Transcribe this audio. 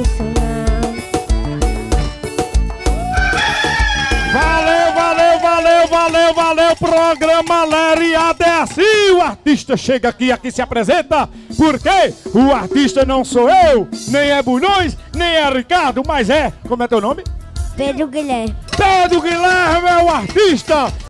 isso não. Valeu, programa Léria Adesi. O artista chega aqui se apresenta, porque o artista não sou eu, nem é Bulhões, nem é Ricardo, mas é, como é teu nome? Pedro Guilherme. Pedro Guilherme é o artista.